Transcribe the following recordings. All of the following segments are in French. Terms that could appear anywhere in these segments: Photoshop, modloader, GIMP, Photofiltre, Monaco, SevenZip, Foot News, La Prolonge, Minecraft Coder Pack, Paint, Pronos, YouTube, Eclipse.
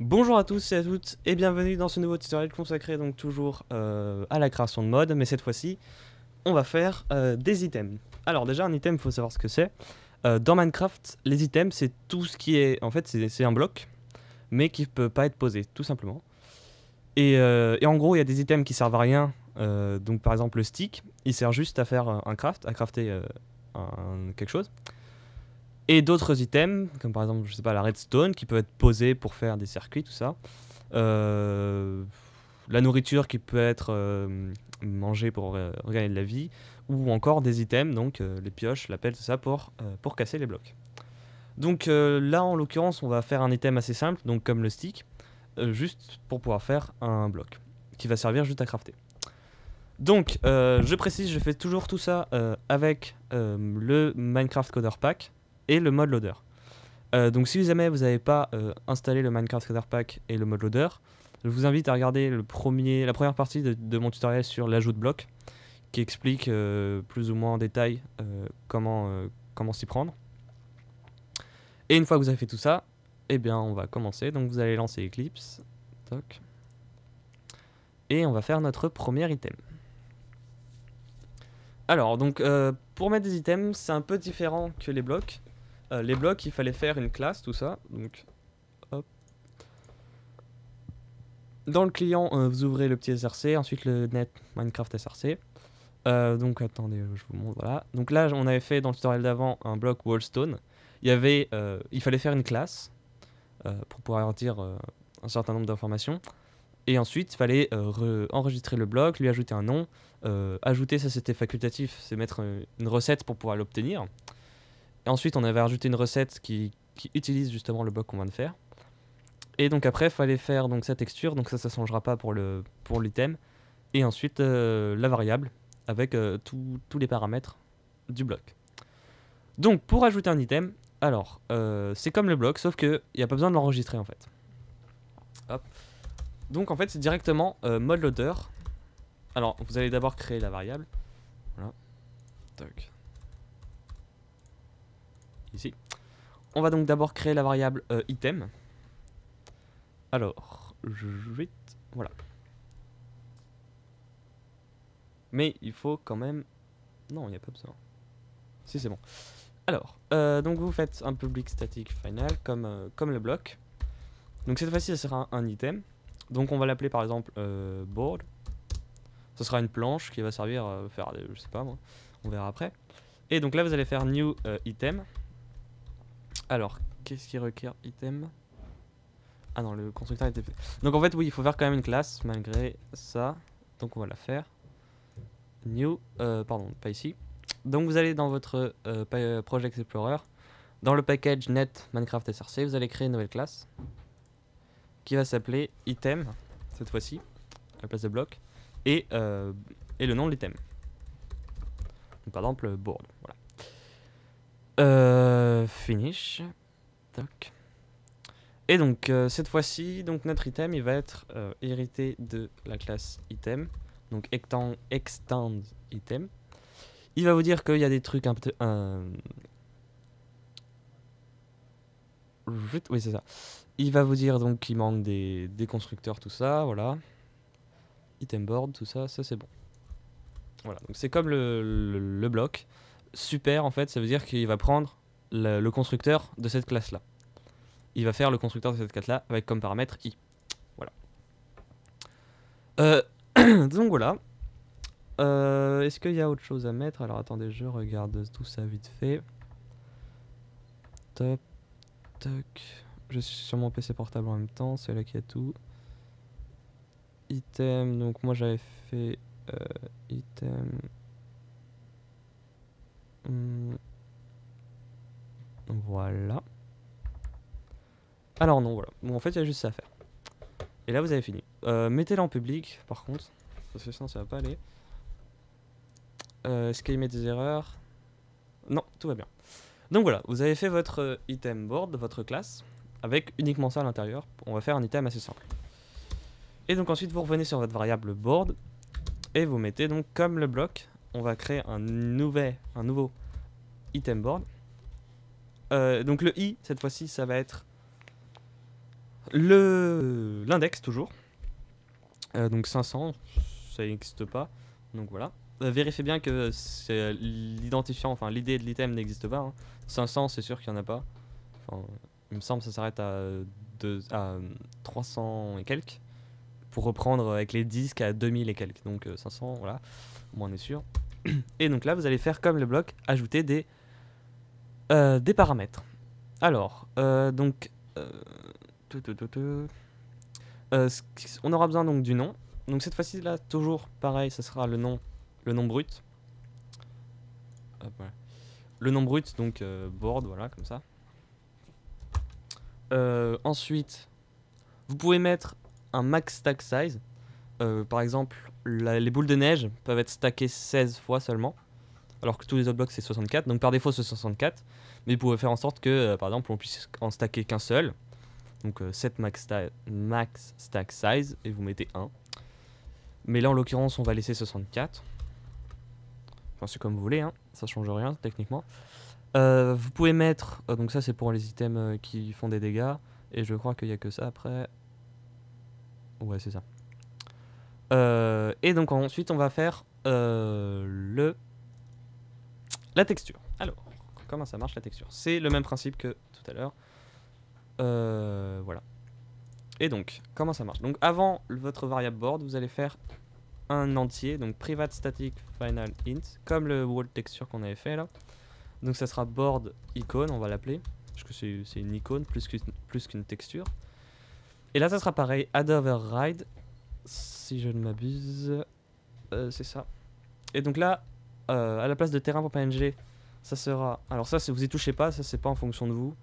Bonjour à tous et à toutes et bienvenue dans ce nouveau tutoriel consacré donc toujours à la création de mode, mais cette fois-ci on va faire des items. Alors déjà un item, il faut savoir ce que c'est. Dans Minecraft, les items c'est tout ce qui est, en fait c'est un bloc mais qui peut pas être posé tout simplement. Et en gros il y a des items qui servent à rien, donc par exemple le stick, il sert juste à faire un craft, à crafter quelque chose. Et d'autres items, comme par exemple, je sais pas, la redstone, qui peut être posée pour faire des circuits, tout ça. La nourriture qui peut être mangée pour regagner de la vie. Ou encore des items, donc les pioches, la pelle, tout ça, pour casser les blocs. Donc là, en l'occurrence, on va faire un item assez simple, donc comme le stick, juste pour pouvoir faire un bloc, qui va servir juste à crafter. Donc, je précise, je fais toujours tout ça avec le Minecraft Coder Pack et le mode loader. Donc si jamais vous n'avez pas installé le Minecraft Coder Pack et le mode loader, je vous invite à regarder la première partie de mon tutoriel sur l'ajout de blocs, qui explique plus ou moins en détail comment s'y prendre. Et une fois que vous avez fait tout ça, eh bien on va commencer. Donc vous allez lancer Eclipse. Toc. Et on va faire notre premier item. Alors donc pour mettre des items, c'est un peu différent que les blocs. Les blocs, il fallait faire une classe, tout ça. Donc, hop. Dans le client, vous ouvrez le petit src, ensuite le net Minecraft src. Donc, attendez, je vous montre. Voilà. Donc là, on avait fait dans le tutoriel d'avant un bloc wallstone. Il fallait faire une classe pour pouvoir dire un certain nombre d'informations. Et ensuite, il fallait enregistrer le bloc, lui ajouter un nom. Ajouter, ça c'était facultatif, c'est mettre une recette pour pouvoir l'obtenir. Et ensuite, on avait rajouté une recette qui utilise justement le bloc qu'on vient de faire. Et donc après, il fallait faire donc, sa texture, donc ça ne changera pas pour l'item. Et ensuite, la variable avec tous les paramètres du bloc. Donc pour ajouter un item, alors c'est comme le bloc, sauf qu'il n'y a pas besoin de l'enregistrer en fait. Hop. Donc en fait, c'est directement mode loader. Alors vous allez d'abord créer la variable. Voilà. Toc. Ici. On va donc d'abord créer la variable item. Alors, voilà. Mais il faut quand même... Non, il n'y a pas besoin. Si, c'est bon. Alors, donc vous faites un public static final comme le bloc. Donc cette fois-ci, ça sera un item. Donc on va l'appeler par exemple board. Ce sera une planche qui va servir à faire des... Je sais pas moi. On verra après. Et donc là, vous allez faire new item. Alors, qu'est-ce qui requiert item? Ah non, le constructeur était fait. Donc en fait, oui, il faut faire quand même une classe malgré ça. Donc on va la faire. New, pardon, pas ici. Donc vous allez dans votre Project Explorer. Dans le package net Minecraft src, vous allez créer une nouvelle classe qui va s'appeler item, cette fois-ci, à la place de bloc, et le nom de l'item. Donc par exemple, board, voilà. Finish. Toc. Et donc cette fois-ci, donc notre item il va être hérité de la classe item, donc extend item. Il va vous dire qu'il y a des trucs un peu oui c'est ça. Il va vous dire donc qu'il manque des constructeurs, tout ça, voilà. Item board, tout ça, ça c'est bon. Voilà, donc c'est comme le bloc. Super, en fait, ça veut dire qu'il va prendre le constructeur de cette classe-là. Il va faire le constructeur de cette classe-là avec comme paramètre i. Voilà. Donc voilà. Est-ce qu'il y a autre chose à mettre? Alors attendez, je regarde tout ça vite fait. Top. Toc. Je suis sur mon PC portable en même temps, c'est là qu'il y a tout. Item, donc moi j'avais fait item... Voilà. Alors non, voilà. Bon, en fait, il y a juste ça à faire. Et là, vous avez fini. Mettez-la en public, par contre. Parce que sinon, ça va pas aller. Est-ce qu'il met des erreurs? Non, tout va bien. Donc voilà, vous avez fait votre item board, votre classe, avec uniquement ça à l'intérieur. On va faire un item assez simple. Et donc ensuite, vous revenez sur votre variable board. Et vous mettez donc, comme le bloc, on va créer un nouveau item board. Donc le i, cette fois-ci, ça va être l'index toujours, donc 500, ça n'existe pas, donc voilà. Vérifiez bien que c'est l'identifiant, enfin l'idée de l'item n'existe pas, hein. 500 c'est sûr qu'il n'y en a pas, enfin, il me semble que ça s'arrête à 300 et quelques, pour reprendre avec les disques à 2000 et quelques, donc 500, voilà, bon, on est sûr. Et donc là vous allez faire comme le bloc, ajouter des paramètres. Alors, donc, on aura besoin donc du nom. Donc cette fois-ci là, toujours pareil, ce sera le nom brut. Hop, voilà. Le nom brut, donc board, voilà, comme ça. Ensuite, vous pouvez mettre un max stack size. Par exemple, les boules de neige peuvent être stackées 16 fois seulement, alors que tous les autres blocs c'est 64, donc par défaut c'est 64, mais vous pouvez faire en sorte que par exemple on puisse en stacker qu'un seul, donc 7 max stack size, et vous mettez 1, mais là en l'occurrence on va laisser 64, enfin c'est comme vous voulez, hein, ça change rien techniquement. Vous pouvez mettre, donc ça c'est pour les items qui font des dégâts, et je crois qu'il n'y a que ça après, ouais c'est ça. Et donc ensuite on va faire la texture. Alors comment ça marche la texture? C'est le même principe que tout à l'heure, voilà. Et donc comment ça marche? Donc avant votre variable board vous allez faire un entier, donc private static final int, comme le wall texture qu'on avait fait là. Donc ça sera board icône, on va l'appeler, parce que c'est une icône plus qu'une texture. Et là ça sera pareil, add override, si je ne m'abuse, c'est ça. Et donc là, à la place de terrain pour PNG, ça sera... Alors ça, vous y touchez pas, ça c'est pas en fonction de vous.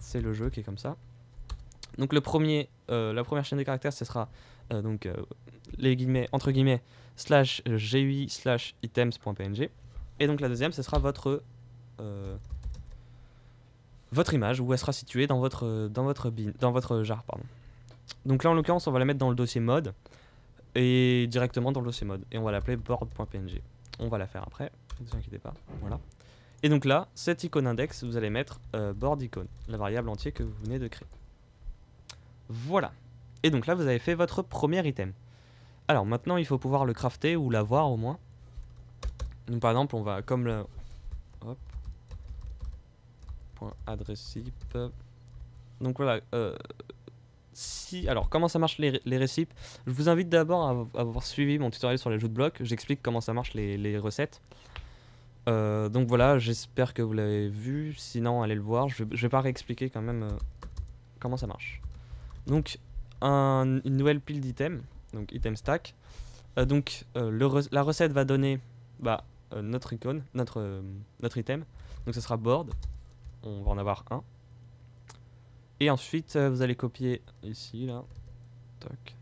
C'est le jeu qui est comme ça. Donc la première chaîne de caractères, ce sera donc les guillemets, entre guillemets, slash GUI slash items.png. Et donc la deuxième, ce sera votre image, où elle sera située dans votre jar, pardon. Donc là en l'occurrence on va la mettre dans le dossier mode, et directement dans le dossier mode, et on va l'appeler board.png. On va la faire après, ne vous inquiétez pas, voilà. Et donc là, cette icône index, vous allez mettre board icône, la variable entier que vous venez de créer. Voilà. Et donc là vous avez fait votre premier item. Alors maintenant il faut pouvoir le crafter ou l'avoir au moins. Donc par exemple on va comme le... Hop. Point adressip. Donc voilà... Si, alors comment ça marche les récips? Je vous invite d'abord à avoir suivi mon tutoriel sur les jeux de blocs, j'explique comment ça marche les recettes. Donc voilà, j'espère que vous l'avez vu, sinon allez le voir, je vais pas réexpliquer quand même comment ça marche. Donc une nouvelle pile d'items, donc item stack. La recette va donner notre icône, notre item, donc ce sera board, on va en avoir un. Et ensuite, vous allez copier ici, là. Toc.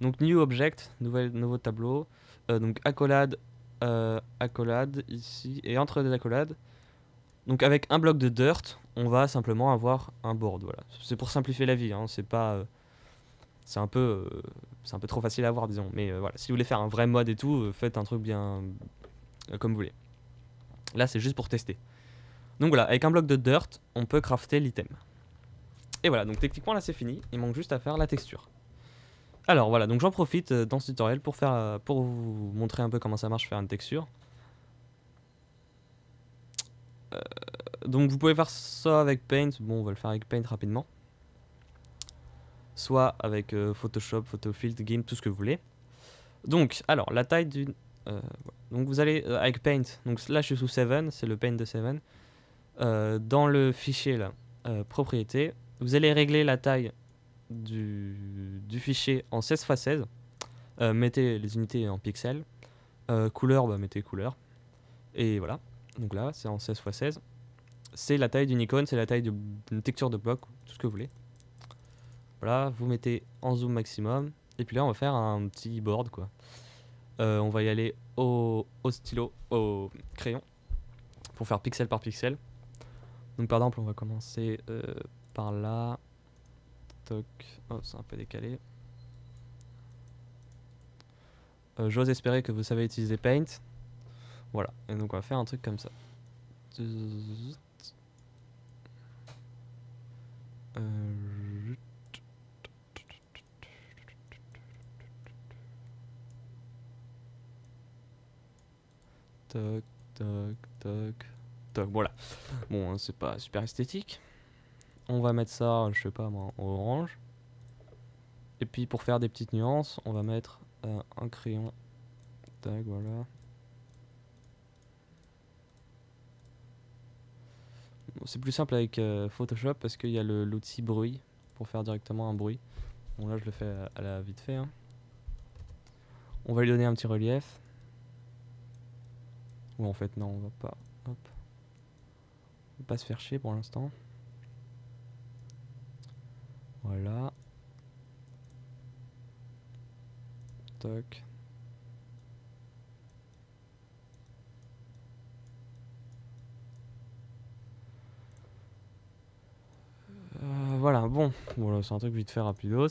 Donc, new object, nouveau tableau. Donc, accolade, ici. Et entre les accolades, donc avec un bloc de dirt, on va simplement avoir un board. Voilà. C'est pour simplifier la vie, hein. C'est pas... c'est un peu trop facile à avoir, disons. Mais voilà, si vous voulez faire un vrai mod et tout, faites un truc bien... comme vous voulez. Là, c'est juste pour tester. Donc voilà, avec un bloc de dirt, on peut crafter l'item. Et voilà, donc techniquement là c'est fini, il manque juste à faire la texture. Alors voilà, donc j'en profite dans ce tutoriel pour vous montrer un peu comment ça marche faire une texture. Donc vous pouvez faire ça avec Paint, bon on va le faire avec Paint rapidement. Soit avec Photoshop, Photofiltre, GIMP, tout ce que vous voulez. Donc alors la taille d'une... donc vous allez avec Paint, donc là je suis sous Seven, c'est le Paint de Seven. Dans le fichier là, propriété. Vous allez régler la taille du fichier en 16 × 16. Mettez les unités en pixels. Couleur, mettez couleur. Et voilà. Donc là, c'est en 16 × 16. C'est la taille d'une icône, c'est la taille d'une texture de bloc, tout ce que vous voulez. Voilà, vous mettez en zoom maximum. Et puis là, on va faire un petit board, quoi. On va y aller au crayon, pour faire pixel par pixel. Donc par exemple, on va commencer... par là, toc, oh, c'est un peu décalé. J'ose espérer que vous savez utiliser Paint. Voilà, et donc on va faire un truc comme ça. Tac, tac, tac. Voilà. Bon, hein, c'est pas super esthétique. On va mettre ça, je sais pas moi, en orange. Et puis pour faire des petites nuances, on va mettre un crayon. Tac, voilà. C'est plus simple avec Photoshop parce qu'il y a l'outil bruit pour faire directement un bruit. Bon, là je le fais à la vite fait, hein. On va lui donner un petit relief. Ou en fait non, on va pas. Hop. On va pas se faire chier pour l'instant. Voilà. Toc. Voilà, bon c'est un truc vite fait rapidos.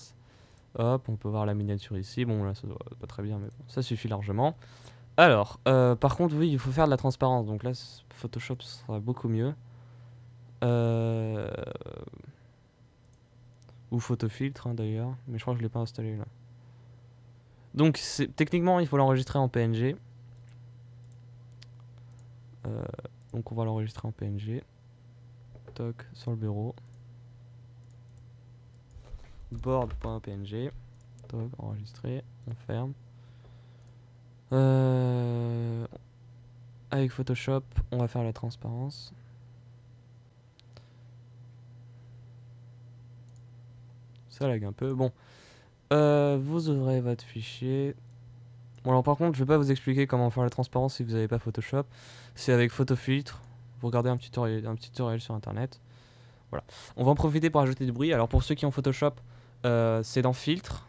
Hop, on peut voir la miniature ici. Bon, là, ça doit pas très bien, mais bon, ça suffit largement. Alors, par contre, oui, il faut faire de la transparence. Donc là, Photoshop sera beaucoup mieux. Ou Photofiltre, hein, d'ailleurs. Mais je crois que je l'ai pas installé, là. Donc, techniquement, il faut l'enregistrer en PNG. Donc, on va l'enregistrer en PNG. Toc, sur le bureau. Board.png, donc enregistré, on ferme. Avec Photoshop, on va faire la transparence. Ça lag un peu. Bon, vous ouvrez votre fichier. Bon, alors par contre, je vais pas vous expliquer comment faire la transparence si vous n'avez pas Photoshop. C'est avec Photofiltre. Vous regardez un petit tutoriel sur internet. Voilà. On va en profiter pour ajouter du bruit. Alors pour ceux qui ont Photoshop, c'est dans filtre.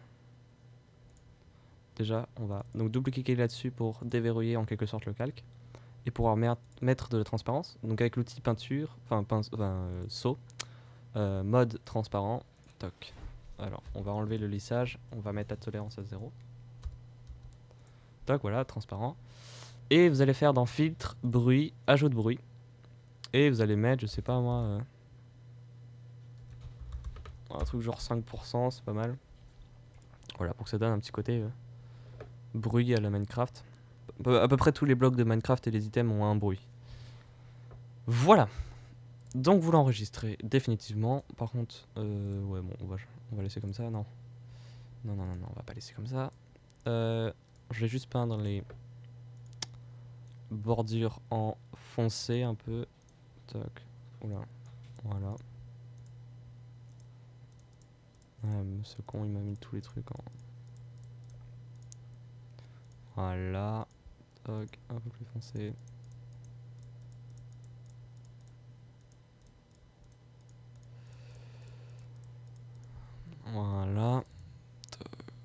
Déjà, on va donc double-cliquer là-dessus pour déverrouiller en quelque sorte le calque et pouvoir mettre de la transparence. Donc avec l'outil peinture, seau, mode transparent, toc. Alors on va enlever le lissage, on va mettre la tolérance à 0. Toc, voilà, transparent. Et vous allez faire dans filtre, bruit, ajout de bruit. Et vous allez mettre, je sais pas moi, un truc genre 5%, c'est pas mal. Voilà, pour que ça donne un petit côté bruit à la Minecraft. À peu près tous les blocs de Minecraft et les items ont un bruit. Voilà. Donc vous l'enregistrez définitivement. Par contre, ouais, bon, on va laisser comme ça, non. Non, on va pas laisser comme ça. Je vais juste peindre les bordures en foncé un peu. Toc. Oula. Voilà. Ah, ce con, il m'a mis tous les trucs en... Voilà. Toc, un peu plus foncé. Voilà.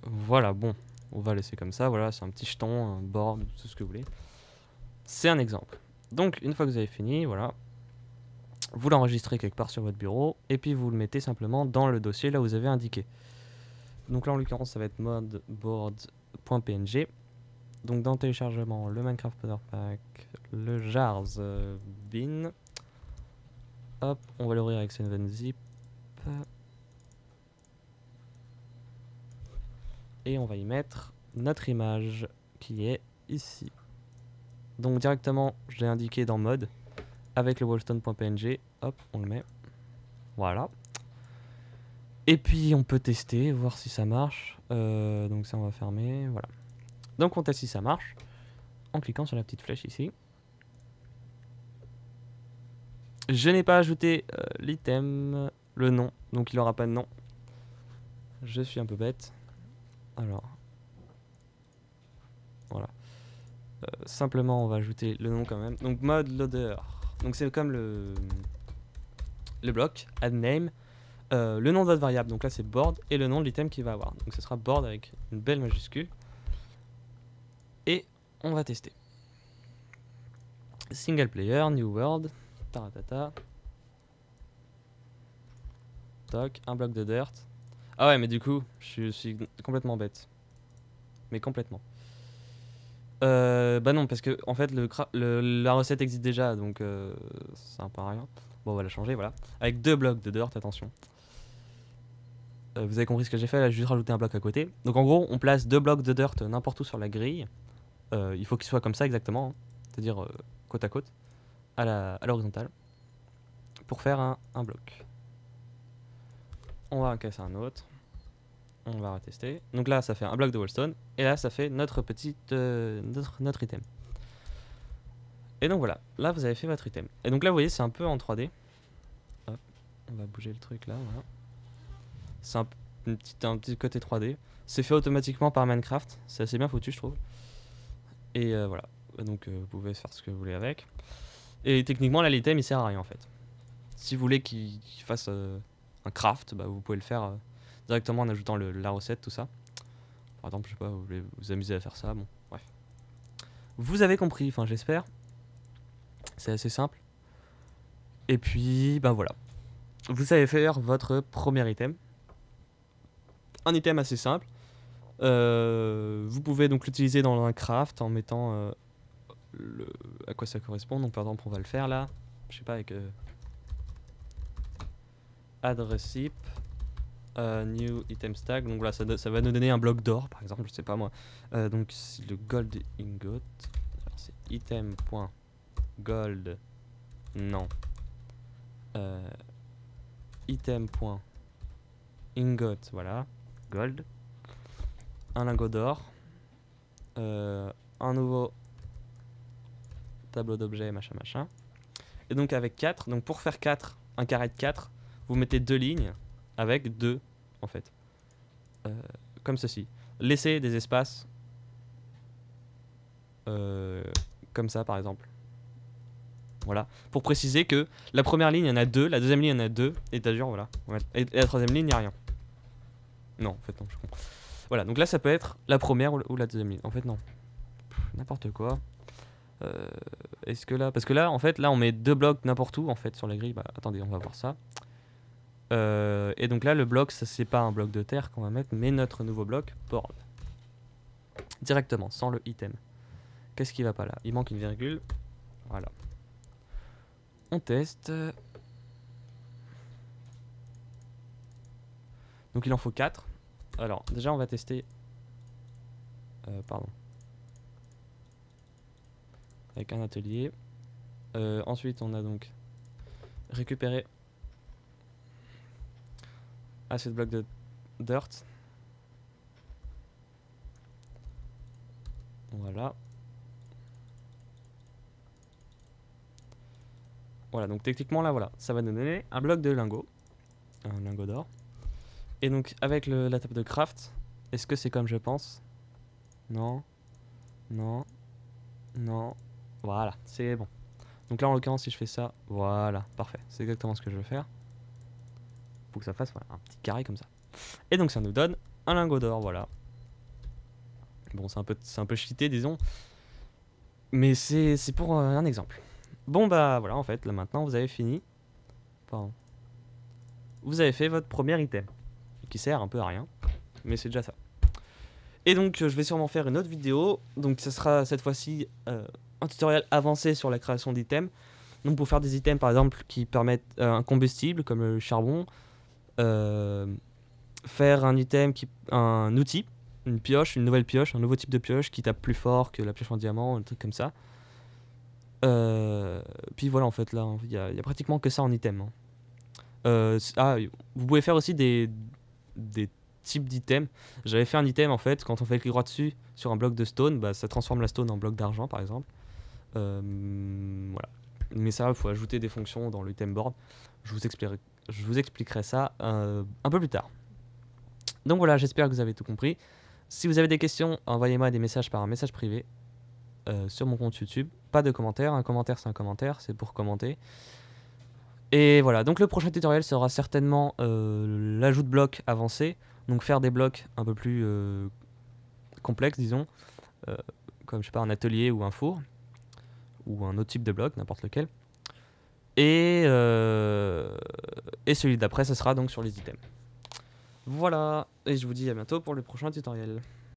Voilà, bon. On va laisser comme ça. Voilà, c'est un petit jeton, un board, tout ce que vous voulez. C'est un exemple. Donc, une fois que vous avez fini, voilà. Vous l'enregistrez quelque part sur votre bureau et puis vous le mettez simplement dans le dossier là où vous avez indiqué. Donc là en l'occurrence ça va être mode board.png. Donc dans le téléchargement, le Minecraft Coder Pack, le jars bin. Hop, on va l'ouvrir avec SevenZip. Et on va y mettre notre image qui est ici. Donc directement je l'ai indiqué dans mode. Avec le wallstone.png, hop, on le met. Voilà. Et puis on peut tester, voir si ça marche. Donc ça on va fermer, voilà. Donc on teste si ça marche en cliquant sur la petite flèche ici. Je n'ai pas ajouté l'item, le nom, donc il n'aura pas de nom. Je suis un peu bête. Alors, voilà. Simplement on va ajouter le nom quand même. Donc mode loader. Donc c'est comme le bloc, add name, le nom de votre variable, donc là c'est board, et le nom de l'item qu'il va avoir. Donc ce sera board avec une belle majuscule. Et on va tester. Single player, new world, taratata. Toc, un bloc de dirt. Ah ouais, mais du coup, je suis complètement bête. Mais complètement. Bah non, parce que en fait la recette existe déjà, donc c'est un peu rien. Bon, on va la changer, voilà. Avec 2 blocs de dirt, attention. Vous avez compris ce que j'ai fait, là j'ai juste rajouté un bloc à côté. Donc en gros, on place 2 blocs de dirt n'importe où sur la grille. Il faut qu'ils soient comme ça exactement. Hein. c'est-à-dire côte à côte, à l'horizontale, pour faire un bloc. On va en casser un autre. On va retester. Donc là, ça fait un bloc de wallstone. Et là, ça fait notre petite notre item. Et donc voilà. Là, vous avez fait votre item. Et donc là, vous voyez, c'est un peu en 3D. Hop. On va bouger le truc là. Voilà. C'est un petit côté 3D. C'est fait automatiquement par Minecraft. C'est assez bien foutu, je trouve. Et voilà. Donc vous pouvez faire ce que vous voulez avec. Et techniquement, là, l'item, il sert à rien en fait. Si vous voulez qu'il fasse un craft, bah, vous pouvez le faire directement en ajoutant la recette, tout ça. Par exemple, je sais pas, vous voulez vous amuser à faire ça, bon, bref. Vous avez compris, enfin j'espère. C'est assez simple. Et puis, ben voilà. Vous savez faire votre premier item. Un item assez simple. Vous pouvez donc l'utiliser dans un craft en mettant à quoi ça correspond. Donc par exemple, on va le faire là. Je sais pas, avec... Address heap, new item stack. Donc voilà, ça va nous donner un bloc d'or par exemple, je sais pas moi. Donc c'est le gold ingot. C'est item.gold. Non. Item.ingot. Voilà. Gold. Un lingot d'or. Un nouveau tableau d'objets, machin, machin. Et donc avec 4. Donc pour faire 4, un carré de 4. Vous mettez 2 lignes avec 2 en fait, comme ceci. Laissez des espaces comme ça par exemple. Voilà, pour préciser que la première ligne il y en a 2, la deuxième ligne il y en a 2, et voilà. Et la troisième ligne il n'y a rien. Non, en fait non, je comprends. Voilà, donc là ça peut être la première ou la deuxième ligne. En fait non, n'importe quoi. Est-ce que là, parce que là en fait là on met 2 blocs n'importe où en fait sur la grille. Bah, attendez, on va voir ça. Et donc là, le bloc, ça c'est pas un bloc de terre qu'on va mettre, mais notre nouveau bloc borne. Directement, sans le item. Qu'est-ce qui va pas là? Il manque une virgule. Voilà. On teste. Donc il en faut 4. Alors, déjà, on va tester. Pardon. Avec un atelier. Ensuite, on a donc récupéré assez de blocs de dirt. Voilà. Voilà, donc techniquement là, voilà, ça va nous donner un bloc de lingot. Un lingot d'or. Et donc avec la table de craft, est-ce que c'est comme je pense? Non. Non. Non. Voilà, c'est bon. Donc là, en l'occurrence, si je fais ça, voilà, parfait. C'est exactement ce que je veux faire. Pour que ça fasse voilà, un petit carré comme ça. Et donc ça nous donne un lingot d'or, voilà. Bon, c'est un peu cheaté, disons. Mais c'est pour un exemple. Bon, bah voilà, en fait, là maintenant, vous avez fini. Pardon. Vous avez fait votre premier item. Qui sert un peu à rien, mais c'est déjà ça. Et donc, je vais sûrement faire une autre vidéo. Donc, ça sera cette fois-ci un tutoriel avancé sur la création d'items. Donc, pour faire des items, par exemple, qui permettent un combustible, comme le charbon... faire un item, un outil, une pioche, une nouvelle pioche, un nouveau type de pioche qui tape plus fort que la pioche en diamant, un truc comme ça. Puis voilà, en fait, là, il y a pratiquement que ça en item. Hein. Vous pouvez faire aussi des types d'items. J'avais fait un item, en fait, quand on fait le clic droit dessus sur un bloc de stone, bah, ça transforme la stone en bloc d'argent, par exemple. Voilà. Mais ça, il faut ajouter des fonctions dans le item board. Je vous expliquerai ça un peu plus tard. Donc voilà, j'espère que vous avez tout compris. Si vous avez des questions, envoyez-moi des messages par un message privé sur mon compte YouTube. Pas de commentaires, un commentaire c'est un commentaire, c'est pour commenter. Et voilà, donc le prochain tutoriel sera certainement l'ajout de blocs avancés. Donc faire des blocs un peu plus complexes, disons. Comme je sais pas, un atelier ou un four. Ou un autre type de bloc, n'importe lequel. Et celui d'après, ce sera donc sur les items. Voilà, et je vous dis à bientôt pour le prochain tutoriel.